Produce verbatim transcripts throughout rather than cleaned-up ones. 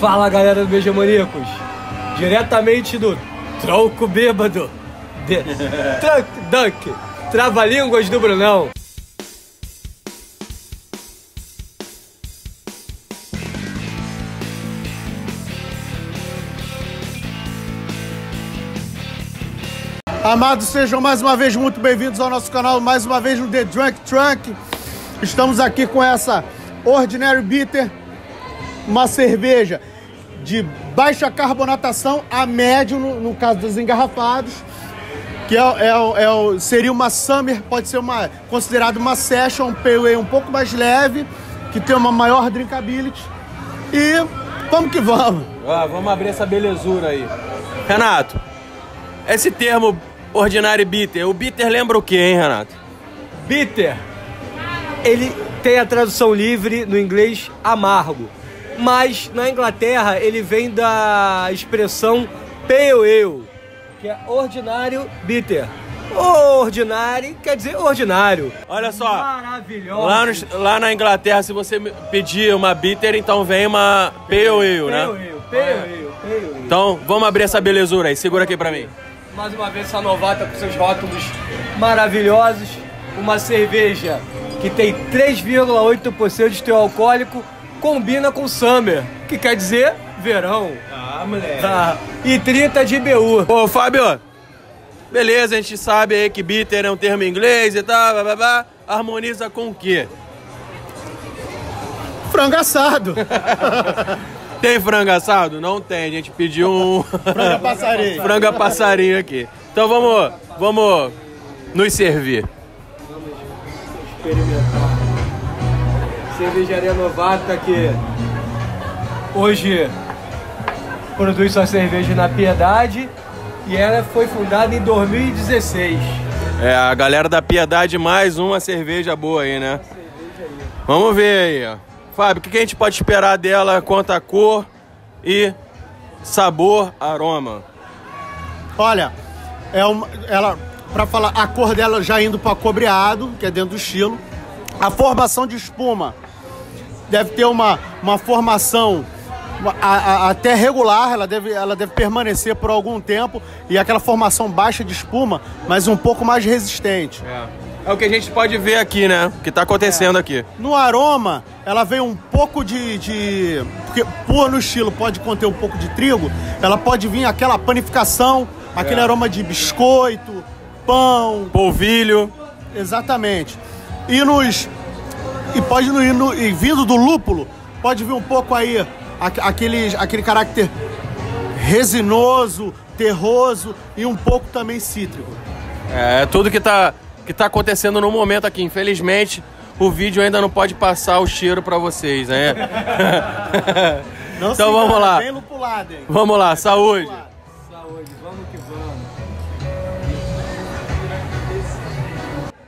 Fala galera do Breja Maníacos, diretamente do tronco bêbado, The Drunk Trunk, trava-línguas do Brunão. Amados, sejam mais uma vez muito bem-vindos ao nosso canal, mais uma vez no The Drunk Trunk. Estamos aqui com essa Ordinary Bitter, uma cerveja de baixa carbonatação a médio, no, no caso dos engarrafados, que é, é, é, seria uma Summer, pode ser uma, considerado uma Session, um Pale Ale um pouco mais leve, que tem uma maior drinkability. E vamos que vamos. Ah, vamos abrir essa belezura aí. Renato, esse termo Ordinary Bitter, o bitter lembra o que, hein, Renato? Bitter, ele tem a tradução livre no inglês amargo, mas na Inglaterra ele vem da expressão Pale Ale, que é ordinário bitter. Ordinário quer dizer ordinário. Olha só, maravilhoso. Lá, no, lá na Inglaterra, se você pedir uma bitter, então vem uma Pale Ale, né? Pale Ale, Pale Ale, Pale Ale. Então vamos abrir essa belezura aí, segura aqui pra mim. Mais uma vez essa novata com seus rótulos maravilhosos. Uma cerveja que tem três vírgula oito por cento de teor alcoólico, combina com Summer, que quer dizer verão. Ah, moleque. Tá. E trinta de I B U. Ô, Fábio, beleza, a gente sabe aí que bitter é um termo em inglês e tal, blá, blá, blá. Harmoniza com o quê? Frango assado. Tem frango assado? Não tem, a gente pediu um... Franga passarinho. Franga passarinho aqui. Então vamos, vamos nos servir. Vamos experimentar. Cervejaria Novata, que hoje produz sua cerveja na Piedade, e ela foi fundada em dois mil e dezesseis. É, a galera da Piedade, mais uma cerveja boa aí, né? Aí. Vamos ver aí, ó. Fábio, o que a gente pode esperar dela quanto a cor e sabor, aroma? Olha, é uma, ela, pra falar, a cor dela já indo pra cobreado, que é dentro do estilo. A formação de espuma deve ter uma, uma formação uma, a, a, até regular, ela deve, ela deve permanecer por algum tempo, e aquela formação baixa de espuma, mas um pouco mais resistente. É, é o que a gente pode ver aqui, né? O que está acontecendo é. aqui. No aroma, ela vem um pouco de... de porque por no estilo pode conter um pouco de trigo, ela pode vir aquela panificação, aquele é. aroma de biscoito, pão... Polvilho. Exatamente. E nos e pode ir no, e vindo do lúpulo, pode vir um pouco aí aquele, aquele caráter resinoso, terroso e um pouco também cítrico. É tudo que tá, que tá acontecendo no momento aqui. Infelizmente, o vídeo ainda não pode passar o cheiro para vocês, né? Não, então vamos cara, lá. Bem lupulado, hein? Vamos lá, bem saúde. Lupulado. Saúde, vamos que vamos.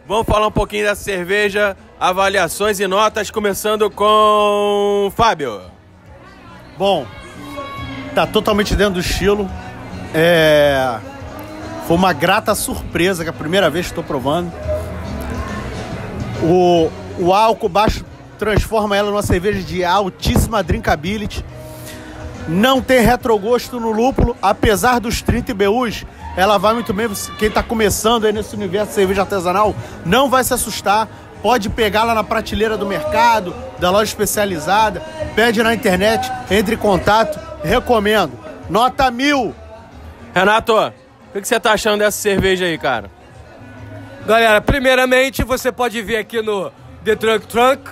Vamos falar um pouquinho dessa cerveja, avaliações e notas, começando com Fábio. Bom, tá totalmente dentro do estilo. É... Foi uma grata surpresa, que é a primeira vez que estou provando. O, o álcool baixo transforma ela numa cerveja de altíssima drinkability. Não tem retrogosto no lúpulo, apesar dos trinta I B Us, ela vai muito bem. Quem está começando aí nesse universo de cerveja artesanal não vai se assustar, pode pegar lá na prateleira do mercado, da loja especializada, pede na internet, entre em contato, recomendo. Nota mil! Renato, o que, que você tá achando dessa cerveja aí, cara? Galera, primeiramente você pode vir aqui no The Drunk Trunk,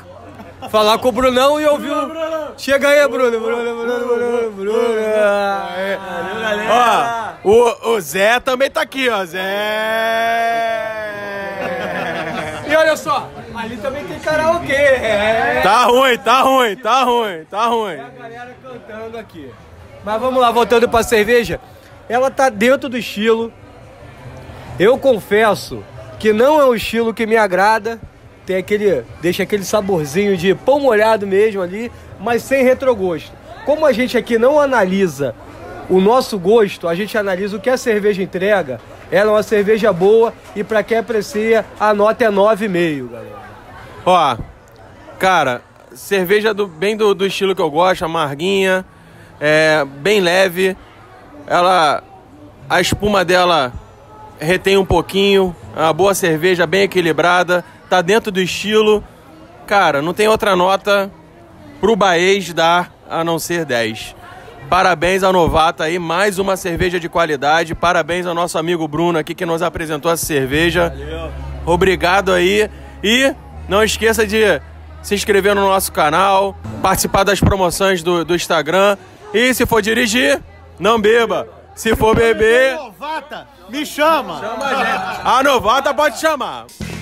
falar com o Brunão e ouvir o... Chega aí, Bruno. Bruno, Bruno, Bruno, Bruno. Ó, o, o Zé também tá aqui, ó. Zé. E olha só, ali também tem karaokê. É. Tá ruim, tá ruim, tá ruim, tá ruim. Tem a galera cantando aqui. Mas vamos lá, voltando pra cerveja. Ela tá dentro do estilo. Eu confesso que não é um estilo que me agrada. Tem aquele, deixa aquele saborzinho de pão molhado mesmo ali, mas sem retrogosto. Como a gente aqui não analisa o nosso gosto, a gente analisa o que a cerveja entrega. Ela é uma cerveja boa e para quem aprecia, a nota é nove vírgula cinco, galera. Ó, cara, cerveja do, bem do, do estilo que eu gosto, amarguinha, é bem leve, ela, a espuma dela retém um pouquinho, é uma boa cerveja, bem equilibrada, tá dentro do estilo. Cara, não tem outra nota pro Baez dar a não ser dez. Parabéns ao novato aí, mais uma cerveja de qualidade. Parabéns ao nosso amigo Bruno aqui que nos apresentou essa cerveja. Valeu. Obrigado aí. E não esqueça de se inscrever no nosso canal, participar das promoções do, do Instagram. E se for dirigir, não beba. Se for beber... novata, me chama. Chama a gente. A novata pode chamar.